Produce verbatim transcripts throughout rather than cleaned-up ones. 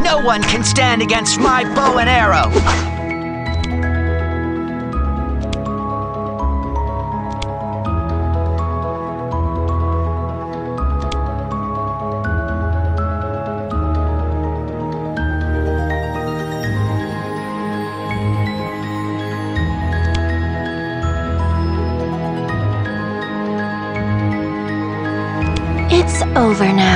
No one can stand against my bow and arrow! It's over now.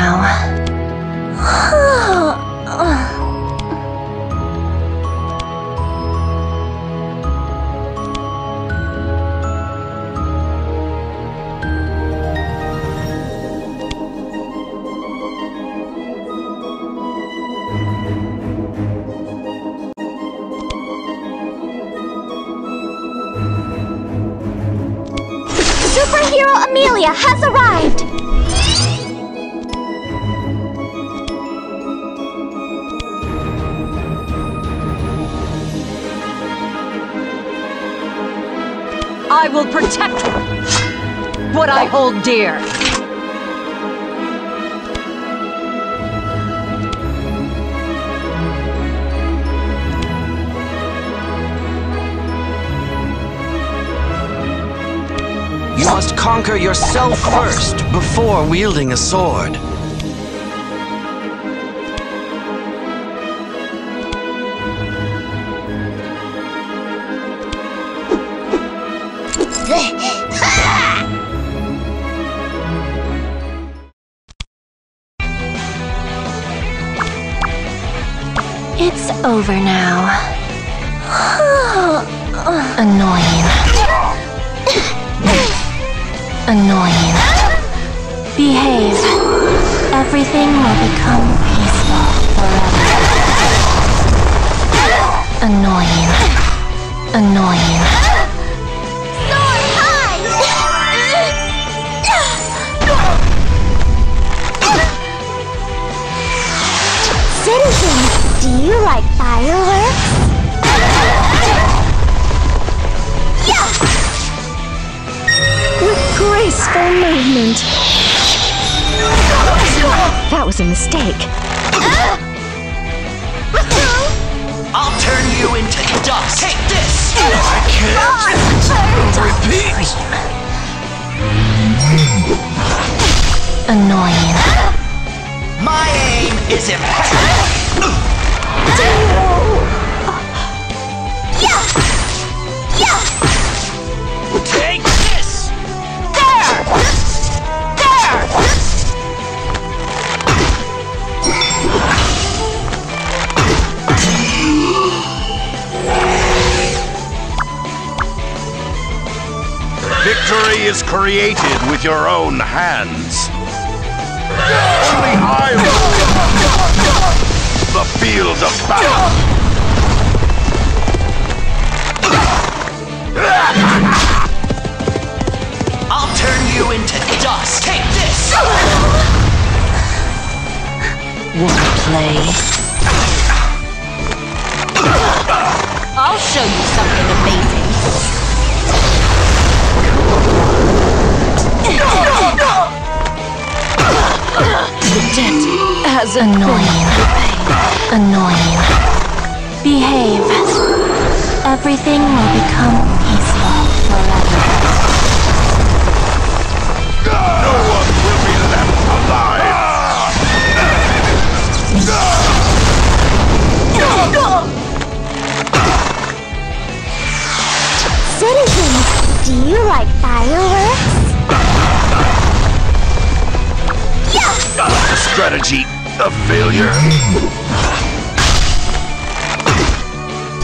Superhero Amelia has arrived! I will protect what I hold dear! You must conquer yourself first, before wielding a sword. It's over now. Annoying. Annoying. Behave. Everything will become peaceful forever. Annoying. Annoying. Soar high! Citizens, do you like fireworks? Graceful movement. That was a mistake. I'll turn you into dust. Take this! I can't. Repeat. Annoying. My aim is impeccable. Yeah. Yeah. Take this. Victory is created with your own hands. Only I will. The field of battle. I'll turn you into dust. Take this. What a play. I'll show you something amazing. Debt as annoying. Annoying. Behave. Everything will become peaceful forever. No one will be left alive. Citizens, do you like fireworks? Strategy of failure.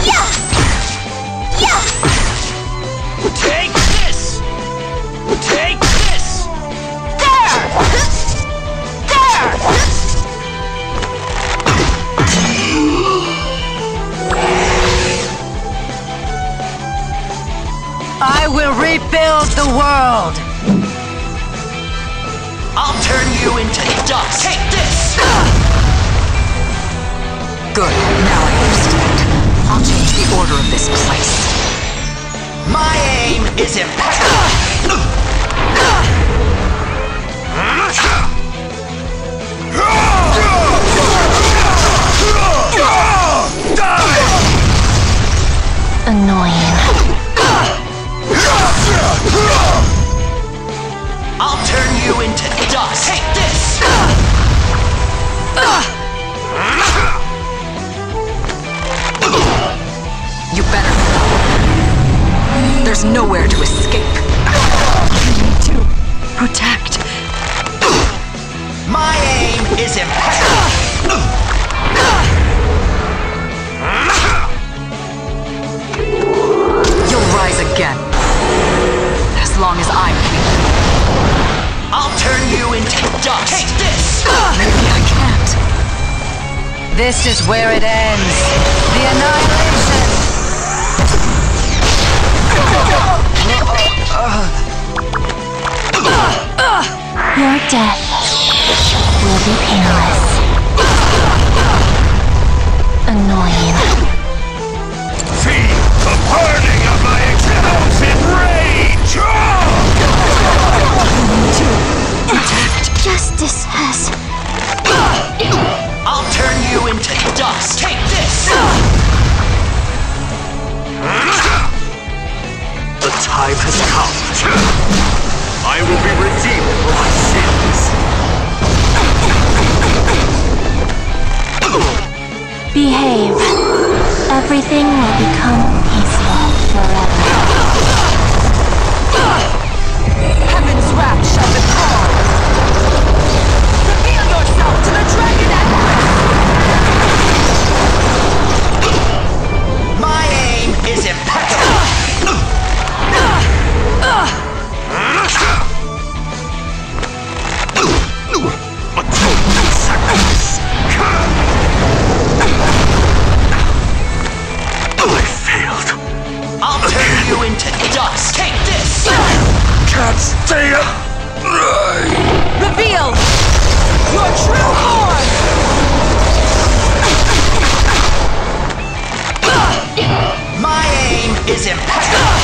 Yes! Yes! Take this! Take this! There! There! I will rebuild the world! I'll turn you into dust. Take this! Good. Now I understand. I'll change the order of this place. My aim is impeccable. Annoying. I'll turn you into dust. Take this. You better go. There's nowhere to escape. You need to protect. My aim is impeccable. Again. As long as I'm here. I'll turn you into dust. Take this! Maybe I can't. This is where it ends. The annihilation! Your death will be painless. Annoying. Feed the burning of my exhaust in rage! Oh! Justice has... I'll turn you into dust! Take this! The time has come. I will be redeemed for my sins. Behave. Everything will become peaceful forever. Heaven's wrath shall befall. Reveal yourself to the dragon Empress! My aim is impeccable! Stay up! Reveal your true form! My aim is impeccable!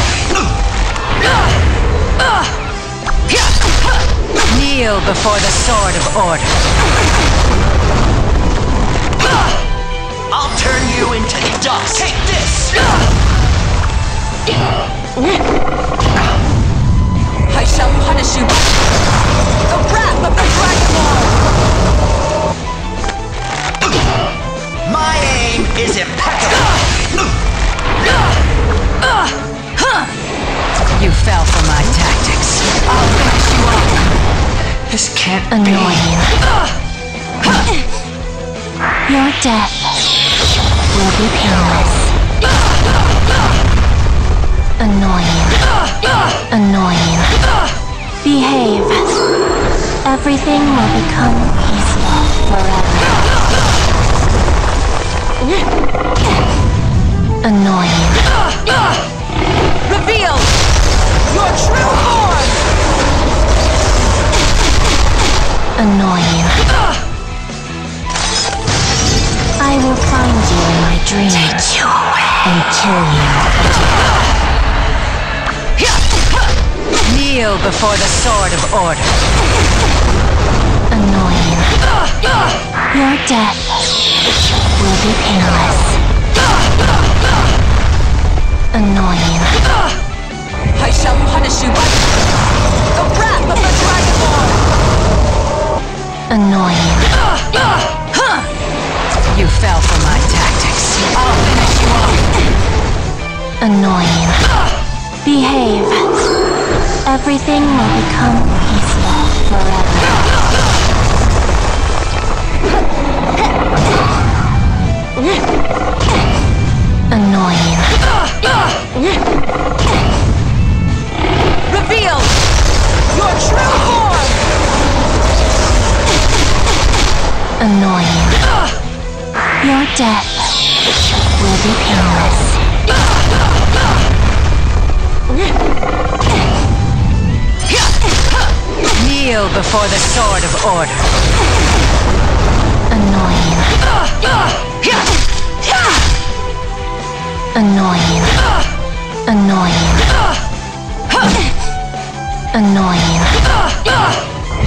Kneel before the sword of order. I'll turn you into dust! Take this! I shall punish you with the wrath of the Dragon Lord! My aim is impeccable! You fell for my tactics. I'll finish you off. This can't be. Annoying. Your death will be painless. Annoying. Annoying. Behave. Everything will become peaceful forever. Annoying. Reveal your true form! Annoying. I will find you in my dreams. Take you away. And kill you. Kneel before the sword of order. Annoying. Your death will be painless. Annoying. I shall punish you by the wrath of the Dragon Lord. Annoying. You fell for my tactics. I'll finish you off. Annoying. Behave. Everything will become peaceful forever. Annoying. Reveal your true form! Annoying. Your death will be painless. Kneel before the sword of order. Annoying. Annoying. Annoying. Annoying.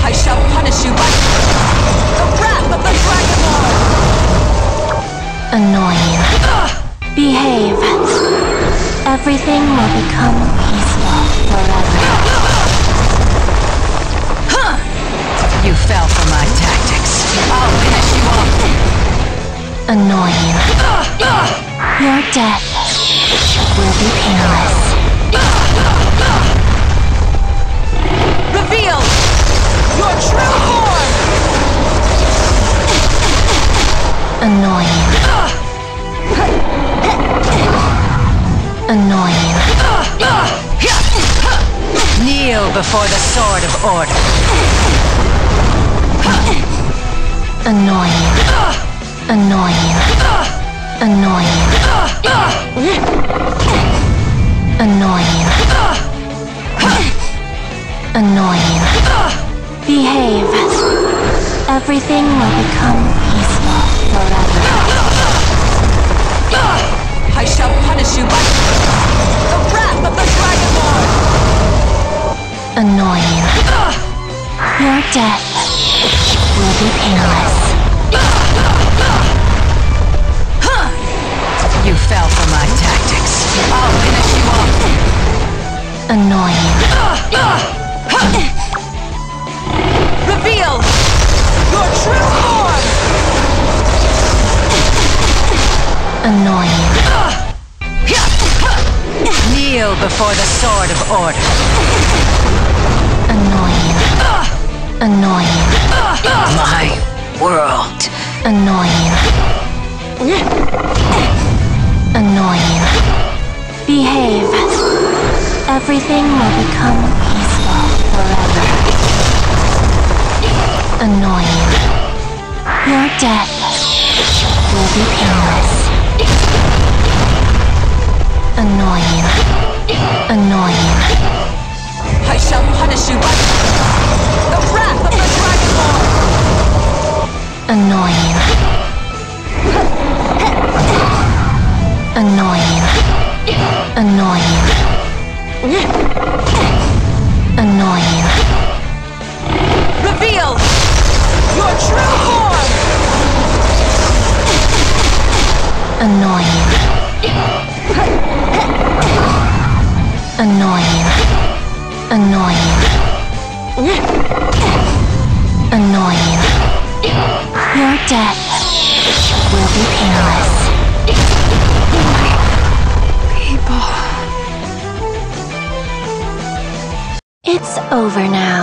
I shall punish you by the wrath of the Dragon Lord. Annoying. Behave. Everything will become peaceful forever. You fell for my tactics. I'll finish you off. Annoying. Your death will be painless. Reveal your true form. Annoying. Annoying. Kneel before the sword of order. Annoying. Annoying. Annoying. Annoying. Annoying. Behave. Everything will become peaceful forever. I shall punish you by the wrath of the Dragon Lord. Annoying. Your death will be painless. You fell for my tactics. I'll finish you off. Annoying. Reveal your true form. Annoying. Kneel before the sword of order. Annoying. Annoying. My world. Annoying. Annoying. Behave. Everything will become peaceful forever. Annoying. Your death will be painless. Annoying. Annoying. I shall punish you by the wrath of the Dragon Lord. Annoying. Annoying. Annoying. Annoying. Reveal your true form. Annoying. Annoying. Annoying. Annoying. Your death will be painless. My people. It's over now.